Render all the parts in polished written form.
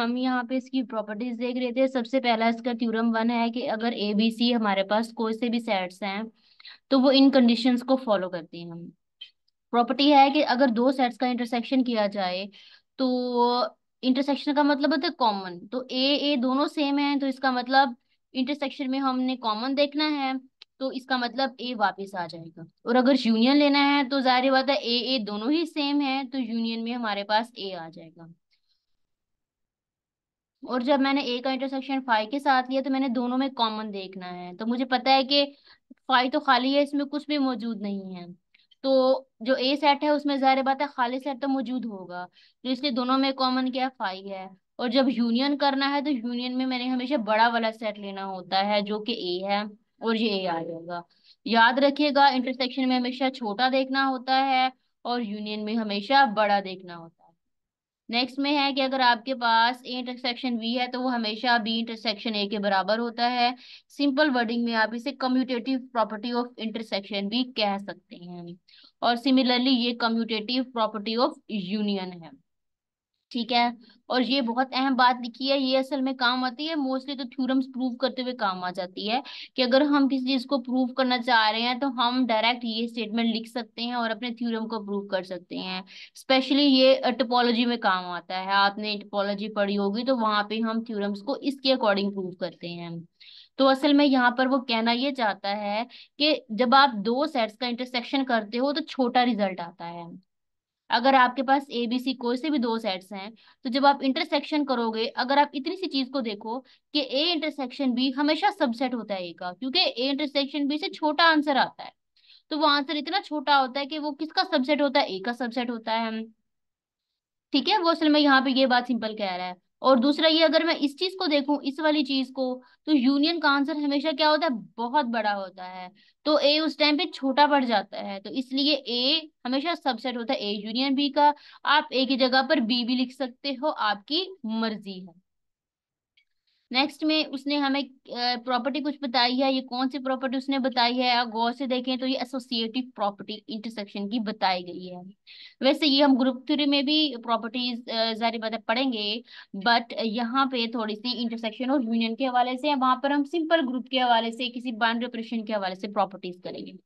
हम यहाँ पे इसकी प्रॉपर्टीज देख रहे थे। सबसे पहला इसका थ्योरम 1 है कि अगर ए बी सी हमारे पास कोई से भी सेट्स हैं तो वो इन कंडीशंस को फॉलो करती हैं। प्रॉपर्टी है कि अगर दो सेट्स का इंटरसेक्शन किया जाए तो इंटरसेक्शन का मतलब होता है कॉमन। तो ए दोनों सेम हैं तो इसका मतलब इंटरसेक्शन में हमने कॉमन देखना है, तो इसका मतलब ए वापस आ जाएगा। और अगर यूनियन लेना है तो जाहिर बात है ए दोनों ही सेम है तो यूनियन में हमारे पास ए आ जाएगा। और जब मैंने ए का इंटरसेक्शन फाई के साथ लिया तो मैंने दोनों में कॉमन देखना है, तो मुझे पता है कि फाई तो खाली है, इसमें कुछ भी मौजूद नहीं है। तो जो ए सेट है उसमें जाहिर बात है खाली सेट तो मौजूद होगा, तो इसलिए दोनों में कॉमन क्या है, फाई है। और जब यूनियन करना है तो यूनियन में मैंने हमेशा बड़ा वाला सेट लेना होता है जो कि ए है, और ये ए आ जाएगा। याद रखिएगा इंटरसेक्शन में हमेशा छोटा देखना होता है और यूनियन में हमेशा बड़ा देखना होता है। नेक्स्ट में है कि अगर आपके पास ए इंटरसेक्शन बी है तो वो हमेशा बी इंटरसेक्शन ए के बराबर होता है। सिंपल वर्डिंग में आप इसे कम्यूटेटिव प्रॉपर्टी ऑफ इंटरसेक्शन भी कह सकते हैं, और सिमिलरली ये कम्यूटेटिव प्रॉपर्टी ऑफ यूनियन है। ठीक है, और ये बहुत अहम बात लिखी है, ये असल में काम आती है मोस्टली, तो थ्योरम्स प्रूव करते हुए काम आ जाती है कि अगर हम किसी चीज को प्रूव करना चाह रहे हैं तो हम डायरेक्ट ये स्टेटमेंट लिख सकते हैं और अपने थ्योरम को प्रूव कर सकते हैं। स्पेशली ये टोपोलॉजी में काम आता है, आपने टोपोलॉजी पढ़ी होगी तो वहां पे हम थ्योरम्स को इसके अकॉर्डिंग प्रूव करते हैं। तो असल में यहाँ पर वो कहना ये चाहता है कि जब आप दो सेट्स का इंटरसेक्शन करते हो तो छोटा रिजल्ट आता है। अगर आपके पास ए बी सी कोई से भी दो सेट्स हैं तो जब आप इंटरसेक्शन करोगे, अगर आप इतनी सी चीज को देखो कि ए इंटरसेक्शन बी हमेशा सबसेट होता है ए का, क्योंकि ए इंटरसेक्शन बी से छोटा आंसर आता है तो वो आंसर इतना छोटा होता है कि वो किसका सबसेट होता है, ए का सबसेट होता है। ठीक है, वो असल में यहाँ पे ये बात सिंपल कह रहा है। और दूसरा ये, अगर मैं इस चीज को देखूं, इस वाली चीज को, तो यूनियन का आंसर हमेशा क्या होता है, बहुत बड़ा होता है, तो ए उस टाइम पे छोटा पड़ जाता है, तो इसलिए ए हमेशा सबसेट होता है ए यूनियन बी का। आप ए की जगह पर बी भी लिख सकते हो, आपकी मर्जी है। नेक्स्ट में उसने हमें प्रॉपर्टी कुछ बताई है, ये कौन सी प्रॉपर्टी उसने बताई है, गौर से देखें तो ये एसोसिएटिव प्रॉपर्टी इंटरसेक्शन की बताई गई है। वैसे ये हम ग्रुप थ्योरी में भी प्रॉपर्टीज जारी बातें पढ़ेंगे, बट यहाँ पे थोड़ी सी इंटरसेक्शन और यूनियन के हवाले से, वहां पर हम सिंपल ग्रुप के हवाले से, किसी बाउंड्री ऑपरेशन के हवाले से प्रॉपर्टीज करेंगे।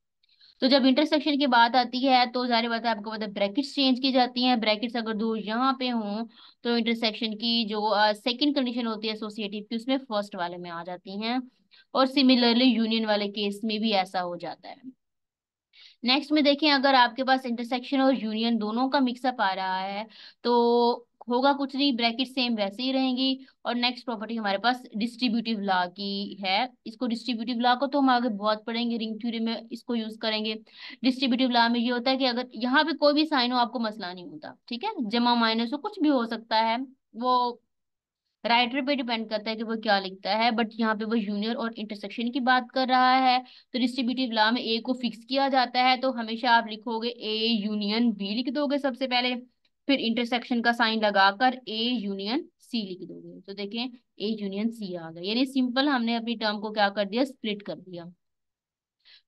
तो जब इंटरसेक्शन की बात आती है तो जाहिर बात है आपको पता है ब्रैकेट्स चेंज की जाती हैं। ब्रैकेट्स अगर दो यहाँ पे हों तो इंटरसेक्शन की जो सेकंड कंडीशन होती है एसोसिएटिव की, उसमें फर्स्ट वाले में आ जाती हैं, और सिमिलरली यूनियन वाले केस में भी ऐसा हो जाता है। नेक्स्ट में देखें, अगर आपके पास इंटरसेक्शन और यूनियन दोनों का मिक्सअप आ रहा है तो होगा कुछ नहीं, ब्रैकेट सेम वैसे ही रहेंगी। और नेक्स्ट प्रॉपर्टी हमारे पास डिस्ट्रीब्यूटिव लॉ की है। इसको, डिस्ट्रीब्यूटिव लॉ को तो हम आगे बहुत पढ़ेंगे, रिंग थ्योरी में इसको यूज करेंगे। डिस्ट्रीब्यूटिव लॉ में ये होता है कि अगर यहाँ पे कोई भी साइन हो आपको मसला नहीं होता, ठीक है, जमा माइनस हो कुछ भी हो सकता है, वो राइटर पे डिपेंड करता है कि वो क्या लिखता है। बट यहाँ पे वो यूनियन और इंटरसेक्शन की बात कर रहा है, तो डिस्ट्रीब्यूटिव लॉ में ए को फिक्स किया जाता है, तो हमेशा आप लिखोगे ए यूनियन बी लिख दोगे सबसे पहले, फिर इंटरसेक्शन का साइन लगाकर ए यूनियन सी लिख दोगे। तो देखें ए यूनियन सी आ गया, यानी सिंपल हमने अपनी टर्म को क्या कर दिया, स्प्लिट कर दिया।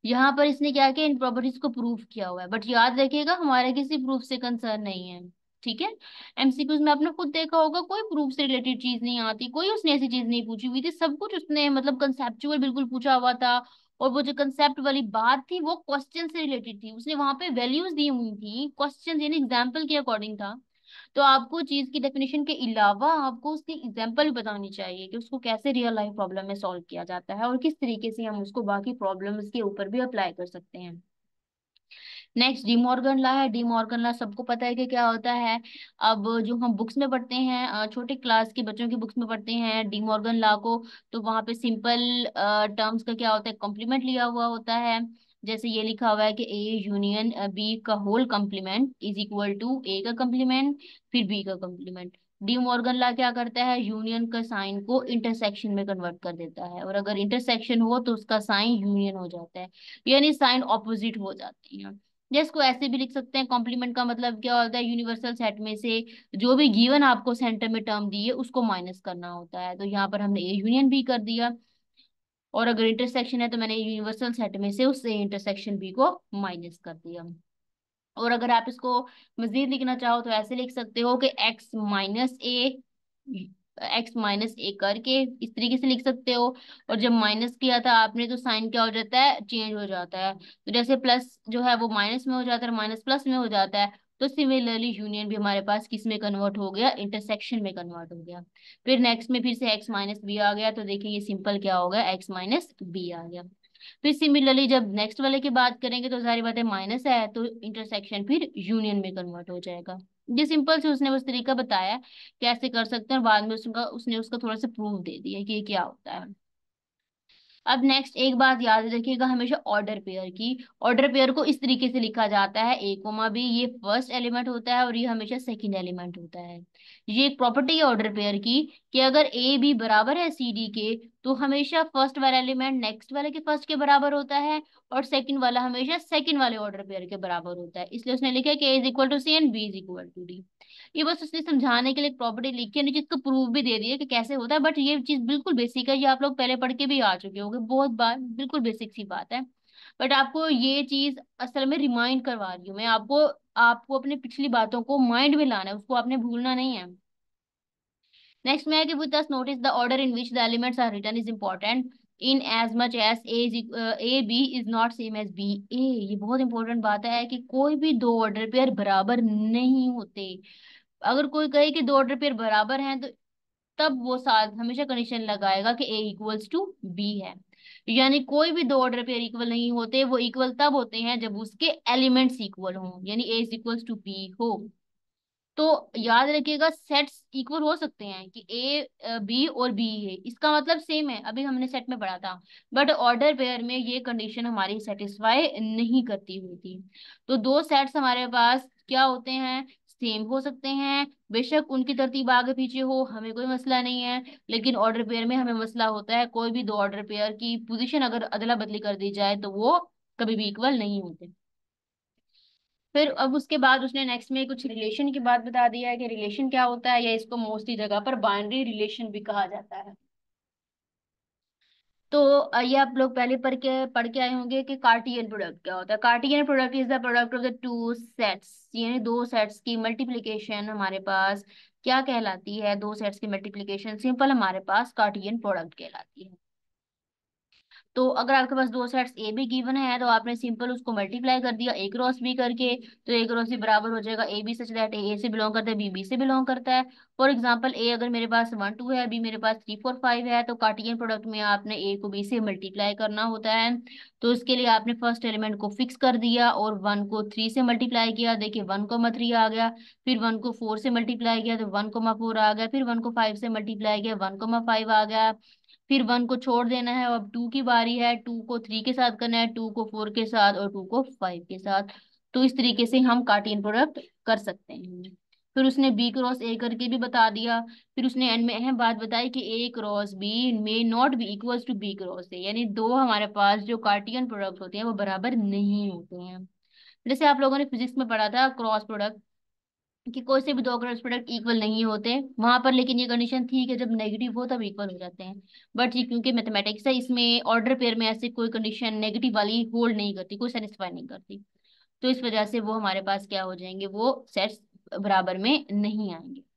यहाँ पर इसने क्या किया, इन प्रॉपर्टीज को प्रूफ किया हुआ है, बट याद रखिएगा हमारे किसी प्रूफ से कंसर्न नहीं है। ठीक है, एमसीक्यूज में आपने खुद देखा होगा कोई प्रूफ से रिलेटेड चीज नहीं आती, कोई उसने ऐसी चीज नहीं पूछी हुई थी, सब कुछ उसने मतलब कंसेप्चुअल बिल्कुल पूछा हुआ था, और वो जो कंसेप्ट वाली बात थी वो क्वेश्चन से रिलेटेड थी, उसने वहां पे वैल्यूज दी हुई थी, क्वेश्चन यानी एग्जाम्पल के अकॉर्डिंग था। तो आपको चीज की डेफिनेशन के अलावा आपको उसकी एग्जाम्पल बतानी चाहिए कि उसको कैसे रियल लाइफ प्रॉब्लम में सॉल्व किया जाता है और किस तरीके से हम उसको बाकी प्रॉब्लम्स के ऊपर भी अप्लाई कर सकते हैं। नेक्स्ट डी मॉर्गन लॉ है। डी मॉर्गन लॉ सबको पता है कि क्या होता है। अब जो हम बुक्स में पढ़ते हैं, छोटे क्लास के बच्चों की बुक्स में पढ़ते हैं डी मॉर्गन लॉ को, तो वहाँ पे सिंपल टर्म्स का क्या होता है, कॉम्प्लीमेंट लिया हुआ होता है। जैसे ये लिखा हुआ है कि ए यूनियन बी का whole complement is equal to A का कॉम्प्लीमेंट फिर बी का कॉम्प्लीमेंट। डी मॉर्गन लॉ क्या करता है, यूनियन का साइन को इंटरसेक्शन में कन्वर्ट कर देता है, और अगर इंटरसेक्शन हो तो उसका साइन यूनियन हो जाता है, यानी साइन ऑपोजिट हो जाते हैं। इसको ऐसे भी लिख सकते हैं, कॉम्प्लीमेंट का मतलब क्या होता है, यूनिवर्सल सेट में से जो भी गिवन आपको सेंटर में टर्म दी है उसको माइनस करना होता है, तो यहाँ पर हमने ए यूनियन बी कर दिया, और अगर इंटरसेक्शन है तो मैंने यूनिवर्सल सेट में से उस ए इंटरसेक्शन बी को माइनस कर दिया। और अगर आप इसको मजीद लिखना चाहो तो ऐसे लिख सकते हो कि X minus A X minus A करके इस तरीके से लिख सकते हो। और जब माइनस किया था आपने तो साइन क्या हो जाता है, चेंज हो जाता है। तो जैसे प्लस जो है वो माइनस में हो जाता है, माइनस प्लस में हो जाता है। तो सिमिलरली यूनियन भी हमारे पास किस में कन्वर्ट हो गया, इंटरसेक्शन में कन्वर्ट हो गया। फिर नेक्स्ट में फिर से एक्स माइनस बी आ गया, तो देखिए ये सिंपल क्या होगा, एक्स माइनस बी आ गया। फिर सिमिलरली जब नेक्स्ट वाले की बात करेंगे तो सारी बातें माइनस है, तो इंटरसेक्शन फिर यूनियन में कन्वर्ट हो जाएगा। ये सिंपल से उसने बस तरीका बताया कैसे कर सकते हैं, और बाद में उसने उसका थोड़ा सा प्रूफ दे दिया कि ये क्या होता है। अब नेक्स्ट एक बात याद रखिएगा हमेशा ऑर्डर पेयर की। ऑर्डर पेयर को इस तरीके से लिखा जाता है, ए कोमा बी, ये फर्स्ट एलिमेंट होता है और ये हमेशा सेकंड एलिमेंट होता है। ये एक प्रॉपर्टी है ऑर्डर पेयर की कि अगर ए बी बराबर है सी डी के तो हमेशा फर्स्ट वाला एलिमेंट नेक्स्ट वाले के फर्स्ट के बराबर होता है और सेकंड वाला हमेशा सेकंड वाले ऑर्डर पेयर के बराबर होता है। इसलिए उसने लिखा है कि A is equal to C and B is equal to D. ये बस उसने समझाने के लिए प्रॉपर्टी लिखी है, जिसको प्रूफ भी दे दिया कि कैसे होता है। बट ये चीज बिल्कुल बेसिक है, ये आप लोग पहले पढ़ के भी आ चुके होंगे, बहुत बार बिल्कुल बेसिक सी बात है। बट आपको ये चीज असल में रिमाइंड करवा रही हूँ मैं, आपको अपने पिछली बातों को माइंड में लाना है, उसको आपने भूलना नहीं है। नेक्स्ट में है कि with us notice the order in which the elements are written is important in as much as A B is not same as B A. ये बहुत इंपॉर्टेंट बात है कि कोई भी दो ऑर्डर पेयर बराबर नहीं होते। अगर कोई कहे कि दो ऑर्डर पेयर बराबर हैं तो तब वो साथ हमेशा कंडीशन लगाएगा कि ए इक्वल्स टू बी है। यानी कोई भी दो ऑर्डर पेयर इक्वल नहीं होते, वो इक्वल तब होते हैं जब उसके एलिमेंट्स इक्वल हों, यानी A is equals to B हो। तो याद रखिएगा सेट्स इक्वल हो सकते हैं कि ए बी और बी है, इसका मतलब सेम है, अभी हमने सेट में पढ़ा था। बट ऑर्डर पेयर में ये कंडीशन हमारी सेटिस्फाई नहीं करती हुई थी। तो दो सेट्स हमारे पास क्या होते हैं, सेम हो सकते हैं, बेशक उनकी तरतीब आगे पीछे हो, हमें कोई मसला नहीं है। लेकिन ऑर्डर पेयर में हमें मसला होता है, कोई भी दो ऑर्डर पेयर की पोजीशन अगर अदला बदली कर दी जाए तो वो कभी भी इक्वल नहीं होते। फिर अब उसके बाद उसने नेक्स्ट में कुछ रिलेशन की बात बता दिया है कि रिलेशन क्या होता है, या इसको मोस्टली जगह पर बाइनरी रिलेशन भी कहा जाता है। तो ये आप लोग पहले पढ़ के आए होंगे कि कार्टियन प्रोडक्ट क्या होता है। Cartesian product is the product of the two sets, यानी दो सेट्स की मल्टीप्लिकेशन हमारे पास क्या कहलाती है, दो सेट्स की मल्टीप्लिकेशन सिंपल हमारे पास कार्टियन प्रोडक्ट कहलाती है। तो अगर आपके पास दो सेट्स ए बी गिवन है तो आपने सिंपल उसको मल्टीप्लाई कर दिया ए क्रॉस बी करके, तो ए क्रॉस बी बराबर हो जाएगा ए बी सच दैट ए से बिलोंग करता है, बी बी से बिलोंग करता है। फॉर एग्जांपल ए अगर मेरे पास 1 2 है, बी मेरे पास 3 4 5 है, तो कार्टियन प्रोडक्ट में आपने ए को बी से मल्टीप्लाई करना होता है। तो इसके लिए आपने फर्स्ट एलिमेंट को फिक्स कर दिया और 1 को 3 से मल्टीप्लाई किया, देखिए 1 3 आ गया। फिर 1 को 4 से मल्टीप्लाई किया तो 1 4 आ गया। फिर 1 को 5 से मल्टीप्लाई किया 1 5 आ गया। फिर 1 को छोड़ देना है, अब 2 की बारी है, 2 को 3 के साथ करना है, 2 को 4 के साथ और 2 को 5 के साथ। तो इस तरीके से हम कार्टियन प्रोडक्ट कर सकते हैं। फिर उसने बी क्रॉस ए करके भी बता दिया। फिर उसने एंड में अहम बात बताई कि A cross B may not be equals to B cross A, यानी दो हमारे पास जो कार्टियन प्रोडक्ट होते हैं वो बराबर नहीं होते हैं। जैसे आप लोगों ने फिजिक्स में पढ़ा था क्रॉस प्रोडक्ट कि कोई से भी दो क्रॉस प्रोडक्ट इक्वल नहीं होते वहां पर, लेकिन ये कंडीशन थी कि जब नेगेटिव हो तब इक्वल हो जाते हैं। बट ये क्योंकि मैथमेटिक्स है, इसमें ऑर्डर पेयर में ऐसे कोई कंडीशन नेगेटिव वाली होल्ड नहीं करती, कोई सेटिस्फाई नहीं करती। तो इस वजह से वो हमारे पास क्या हो जाएंगे, वो सेट्स बराबर में नहीं आएंगे।